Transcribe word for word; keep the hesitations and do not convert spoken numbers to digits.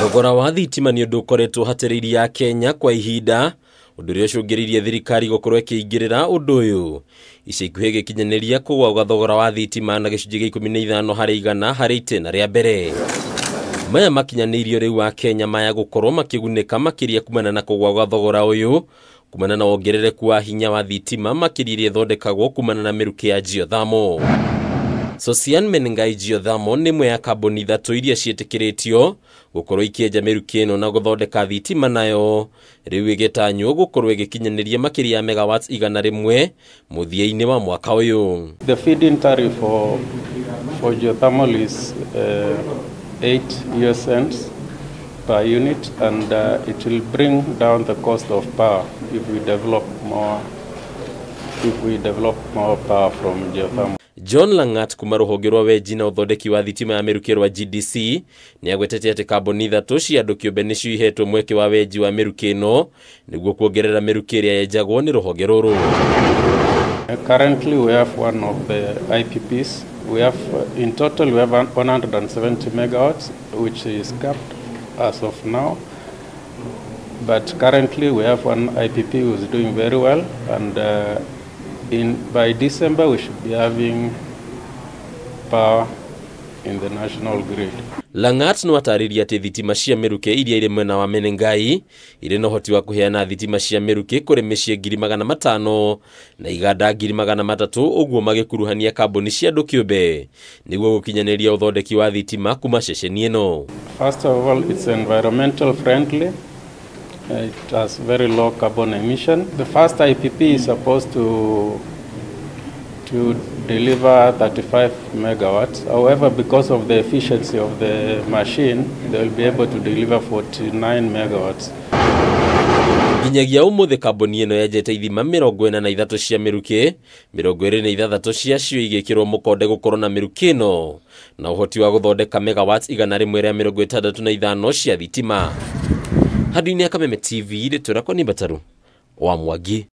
Thogora wa thitima ni undu ukoretwo hatarĩirie ya Kenya kwa ihinda, undu ũrĩa ũcũngĩrĩirie thirikari gũkorwo ĩkĩingĩrĩra undu ũyũ. Ica ikuhĩ gĩkinyanĩria kũgũa gwa thogora wa thitima na gĩcunjĩ gĩa ikũmi na ithano harĩ igana harĩ itĩna rĩa mbere. Maya makinyanĩirio rĩu wa Kenya maya gũkorwo makĩgunĩka makĩria kumana na kũgũa gwa thogora ũyũ, kumana na wongerereku wa hinya wa thitima makĩria ĩthondekagwo kumana na mĩrukĩ ya geothermal. Sosian Menengai geothermal ni mwe ya kambuni ithatũ iria ciĩtĩkĩrĩtio gũkorwo ikĩenja mĩrukĩ ĩno na gũthondeka thitima nayo. Rĩu ĩgĩtanywo gũkorwo ĩgĩkinyanĩria makĩria ya megawatts igana rĩmwe mũthia-inĩ wa mwaka ũyũ. The feed-in tariff for, for geothermal is uh, eight U S cents per unit, and uh, it will bring down the cost of power if we develop more if we develop more power from geothermal. John Langat kuma rũhonge rwa wenji na ũthondeki wa thitima ya mĩrukĩ rwa G D C nĩagwetete atĩ kambuni ithatũ cia andũ kĩũmbe nĩcio ihetwo mweke wa wenji wa mĩrukĩ ĩno nĩguo kuongerera mĩrukĩ ĩrĩa yenjagwo nĩ rũhonge rũrũ. Currently we have one of the I P Ps. We have in total we have one hundred seventy megawatts, which is capped as of now. But currently we have one I P P who is doing very well, and uh, In, by December we should be having power in the national grid. Langat no atarĩirie atĩ thitima cia mĩrukĩ iria irĩ mwena wa Menengai irĩ na ũhoti wa kũheana thitima cia mĩrukĩ kũrĩ mĩciĩ ngiri magana matano na iganda ngiri magana matatũ, ũguo magĩkuruhania kambuni cia andũ kĩũmbe nĩguo gũkinyanĩria ũthondeki wa thitima kuma ceceni ĩno. First of all, it's environmental friendly. It has very low carbon emission. The first I P P is supposed to to deliver thirty-five megawatts. However, because of the efficiency of the machine, they will be able to deliver forty-nine megawatts. Nginyagia ũmũthĩ kambuni ĩno yenjete ithima mĩrongo ĩna na ithatũ cia mĩrukĩ, mĩrongo ĩrĩ na ithathatũ cia cio igĩkĩrwo mũkonde gũkorwo na mĩrukĩ ĩno na ũhoti wa gũthondeka megawatts igana rĩmwe rĩa mĩrongo ĩtandatũ na ithano cia thitima. Hadi ni ya Kameme T V ile turakoni bataru wa mwagi.